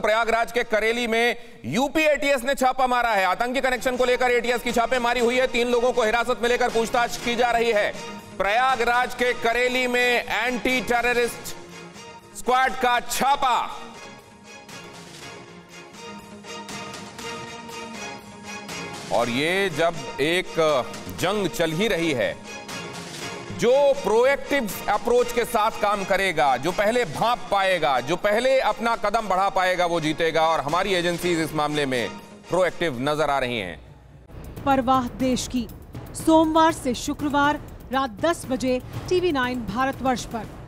प्रयागराज के करेली में यूपीएटीएस ने छापा मारा है। आतंकी कनेक्शन को लेकर एटीएस की छापेमारी हुई है। 3 लोगों को हिरासत में लेकर पूछताछ की जा रही है। प्रयागराज के करेली में एंटी टेररिस्ट स्क्वाड का छापा। और ये जब एक जंग चल ही रही है, जो प्रोएक्टिव अप्रोच के साथ काम करेगा, जो पहले भांप पाएगा, जो पहले अपना कदम बढ़ा पाएगा, वो जीतेगा। और हमारी एजेंसीज इस मामले में प्रोएक्टिव नजर आ रही हैं। परवाह देश की, सोमवार से शुक्रवार रात 10 बजे टीवी 9 भारतवर्ष पर।